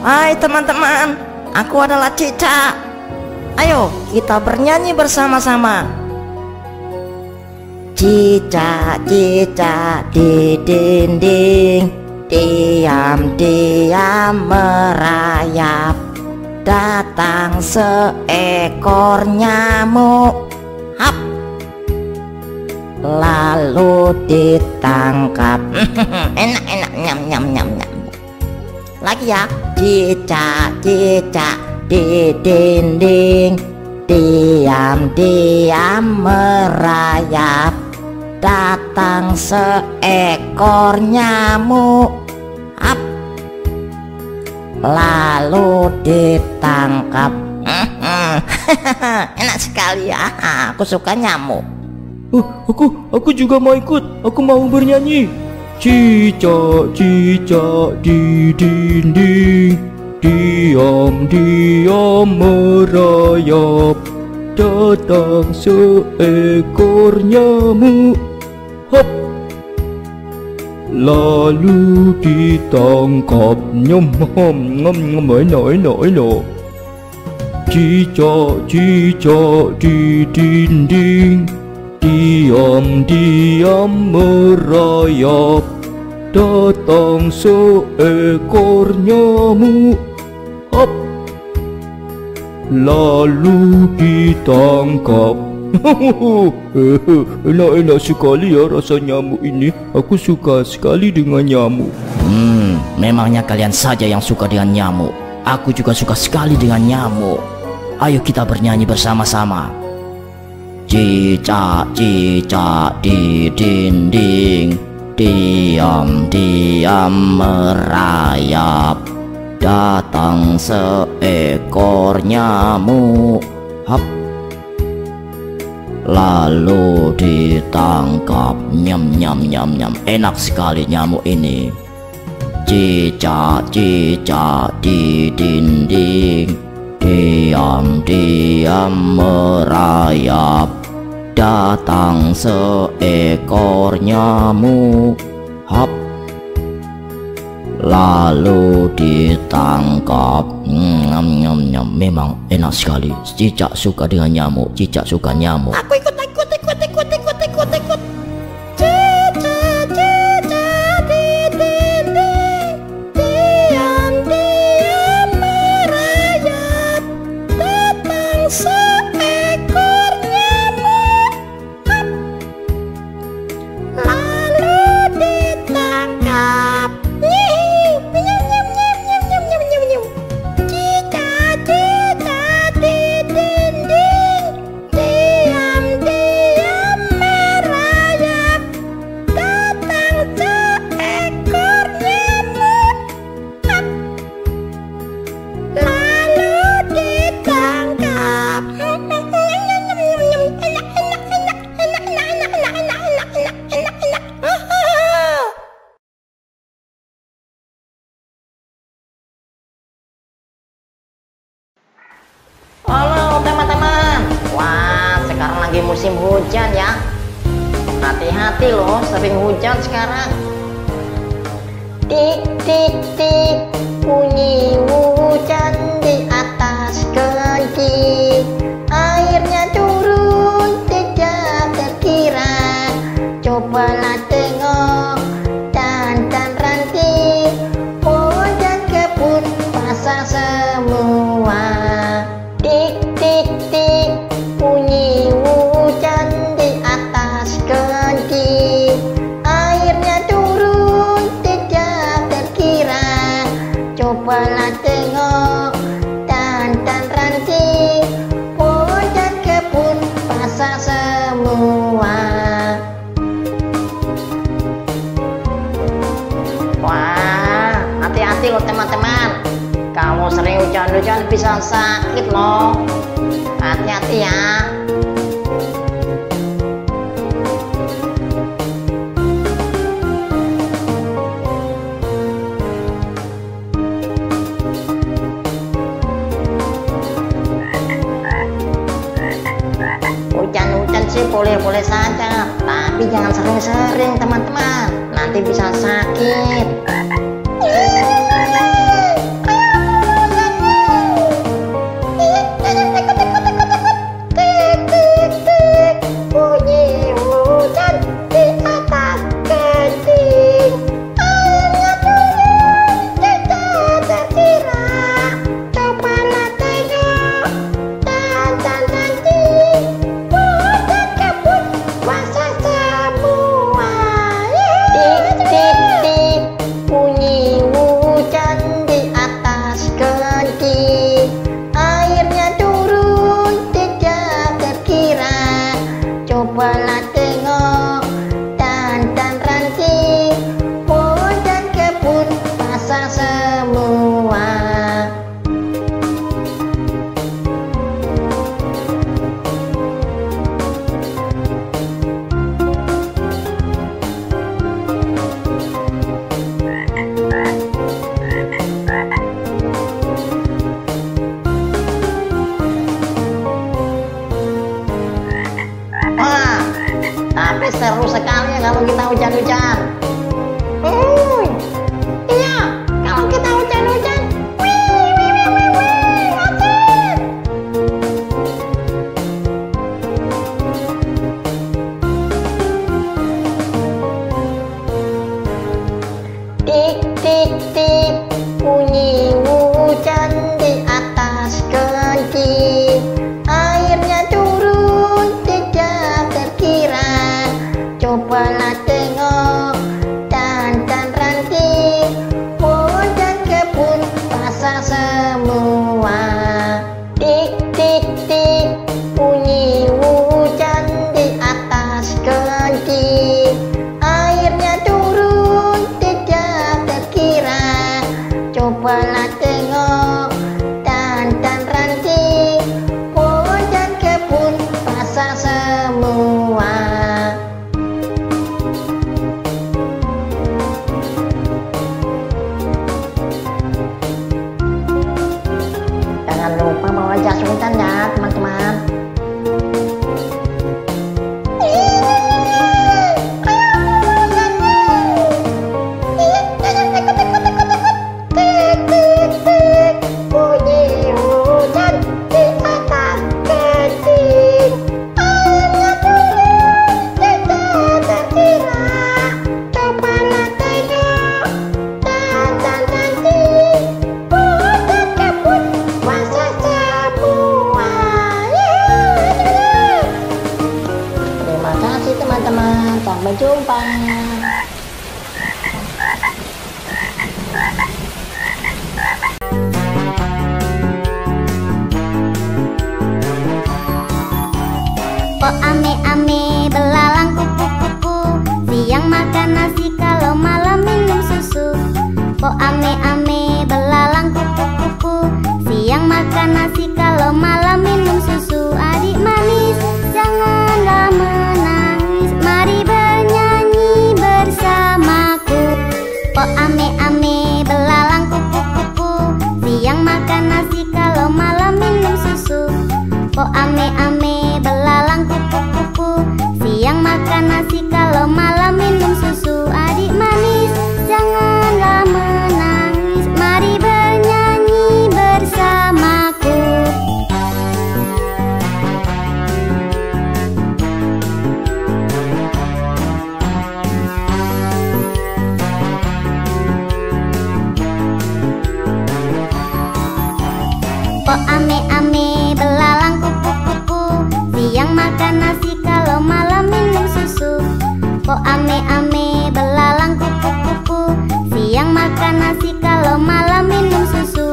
Hai teman-teman, aku adalah Cicak. Ayo kita bernyanyi bersama-sama. Cicak cicak di dinding, diam-diam merayap. Datang seekor nyamuk, hap, lalu ditangkap. Enak enak, nyam nyam nyam nyam. Lagi ya. Cicak cicak di dinding, diam-diam merayap. Datang seekor nyamuk, hap, lalu ditangkap. Enak sekali ya, aku suka nyamuk. Aku juga mau ikut, aku mau bernyanyi. Cicak cicak di dinding, diam-diam merayap. Datang seekor nyamuk, hop, lalu ditangkap. Nyom nyom nyom nyom, enak enak enak. Cicak cicak di dinding, diam-diam merayap. Datang seekor nyamuk, hop, lalu ditangkap. Enak-enak sekali ya rasa nyamuk ini. Aku suka sekali dengan nyamuk. Memangnya kalian saja yang suka dengan nyamuk? Aku juga suka sekali dengan nyamuk. Ayo kita bernyanyi bersama-sama. Cicak cicak di dinding, diam-diam merayap. Datang seekor nyamuk, hap, lalu ditangkap. Nyam nyam nyam nyam, enak sekali nyamuk ini. Cicak cicak di dinding, diam-diam merayap. Datang seekor nyamuk, hap, lalu ditangkap. Nyam nyam nyam, memang enak sekali. Cicak suka dengan nyamuk, Cicak suka nyamuk. Aku ikut. Cicak cicak di dinding, diam-diam merayap. Datang seekor nyamuk, hap, lalu ditangkap. Musim hujan ya, hati-hati loh, sering hujan sekarang. Tik tik tik, bunyi hujan di atas kaki. Airnya turun tidak terkira. Cobalah tengok dan ranting, pohon dan kebun basah semua. Tik tik tik, bunyi cobalah tengok dan ranting, pohon dan kebun basah semua. Wah, hati-hati loh teman-teman, kamu sering hujan-hujan bisa sakit loh. Hati-hati ya. Boleh-boleh saja, tapi jangan sering-sering teman-teman, nanti bisa sakit. Tik tik tik, bunyi hujan di atas genting. Airnya turun tidak terkira. Cobalah tengok dan ranting. Pohon dan kebun basah semua. Tik tik tik, bunyi hujan di atas genting. Airnya turun tidak terkira. Cobalah tengok dan ranting. Pohon dan kebun basah semua. Jangan lupa bawa jas hujan ya teman-teman. Sampai jumpa. Oh ame-ame belalang kupu-kupu, siang makan nasi kalau malam minum susu. Oh ame-ame belalang kupu-kupu, siang makan nasi kalau malam minum susu. Adik manis janganlah menangis, mari bernyanyi bersamaku. Oh ame-ame belalang kupu-kupu, siang makan nasi kalau malam minum susu. Oh ame-ame belalang kupu-kupu, siang makan nasi kalau malam minum susu. Adik manis janganlah menangis, mari bernyanyi bersamaku. Oh ame-ame belalang kupu-kupu, siang makan nasi kalau malam minum susu.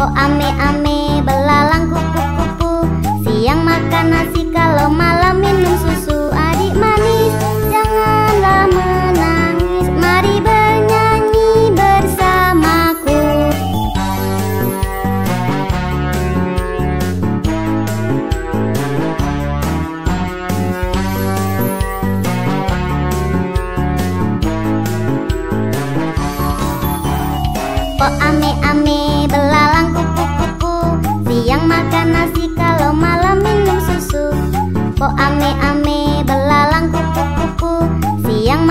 Oh ame-ame belalang kupu-kupu, siang makan nasi kalau malam minum susu. Adik manis janganlah menangis, mari bernyanyi bersamaku. Oh ame-ame belalang kupu-kupu, siang makan nasi kalau malam minum susu. Oh ame-ame belalang kupu-kupu, siang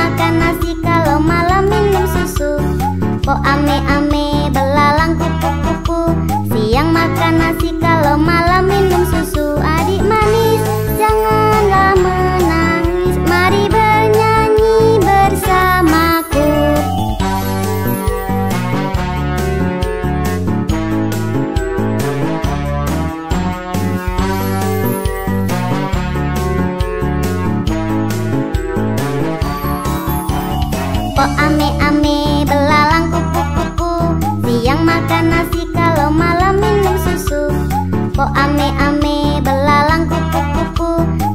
makan nasi kalau malam minum susu. Adik manis janganlah menangis, mari bernyanyi bersamaku. Oh ame-ame belalang kupu-kupu, siang makan nasi kalau malam minum susu. Oh ame-ame belalang kupu-kupu,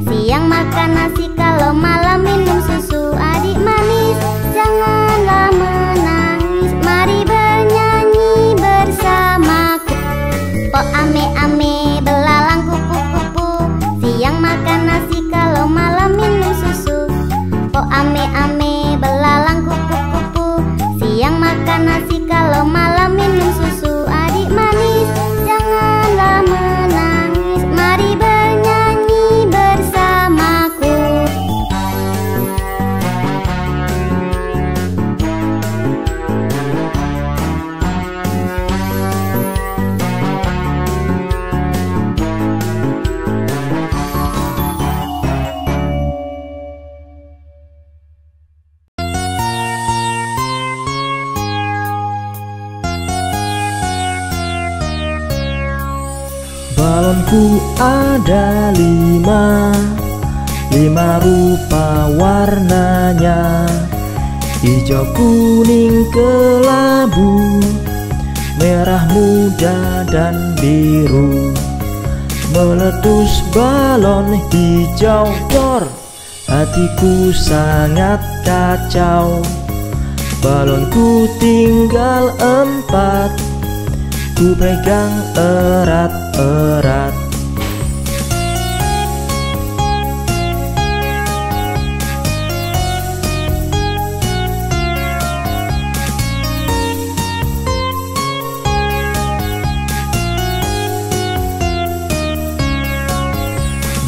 siang makan nasi kalau malam minum susu. Adik manis janganlah menangis, mari bernyanyi bersamaku. Oh ame-ame belalang kupu-kupu, siang makan nasi kalau malam minum susu. Oh ame-ame belalang kupu-kupu, siang makan nasi kalau malam minum susu. Adik manis janganlah menangis, mari bernyanyi bersamaku. Oh ame-ame belalang kupu-kupu, siang makan nasi kalau malam minum susu. Oh ame-ame belalang kupu-kupu, siang makan nasi kalau malam minum susu. Adik manis janganlah menangis, mari bernyanyi bersamaku. Oh ame-ame belalang kupu-kupu, siang makan nasi kalau malam minum susu. Oh ame-ame belalang kupu-kupu, siang makan nasi kalau malam minum balonku ada 5, 5 rupa warnanya, hijau, kuning, kelabu, merah muda dan biru. Meletus balon hijau, dor, hatiku sangat kacau. Balonku tinggal 4, ku pegang erat-erat.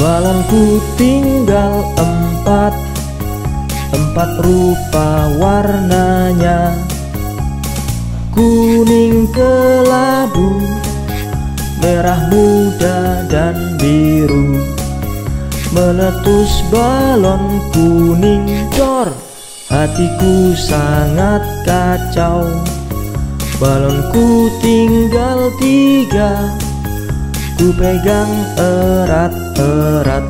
Balonku tinggal 4 rupa warnanya, kuning, kelabu, merah muda dan biru. Meletus balon kuning, dor, hatiku sangat kacau. Balonku tinggal 3, ku pegang erat-erat.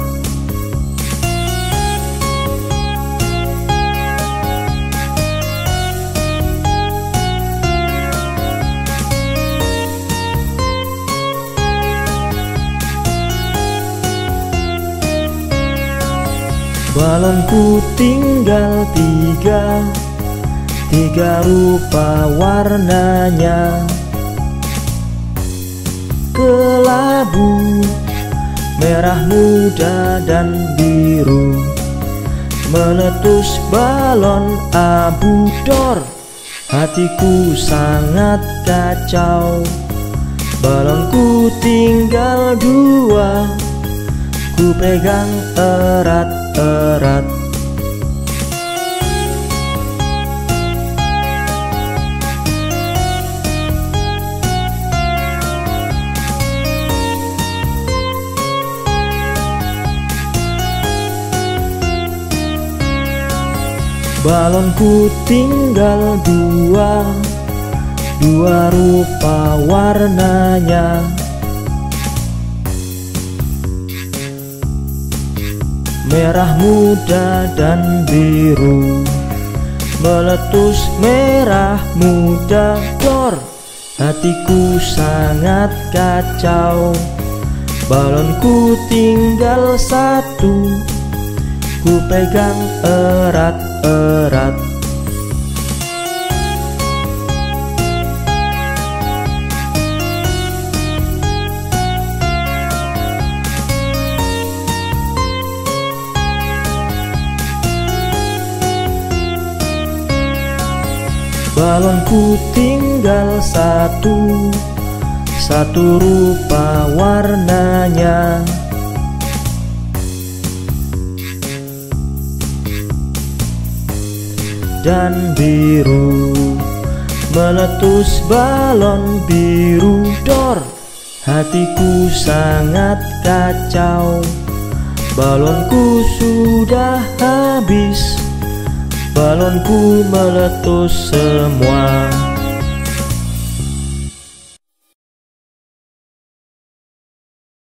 Balonku tinggal 3 rupa warnanya, kelabu, merah muda dan biru. Meletus balon abu, dor, hatiku sangat kacau. Balonku tinggal 2, ku pegang erat-erat. Balonku tinggal 2 rupa warnanya, merah muda dan biru. Meletus merah muda, dor, hatiku sangat kacau. Balonku tinggal 1, ku pegang erat-erat. Balonku tinggal 1 rupa warnanya, dan biru. Meletus balon biru, dor, hatiku sangat kacau. Balonku sudah habis, balonku meletus semua.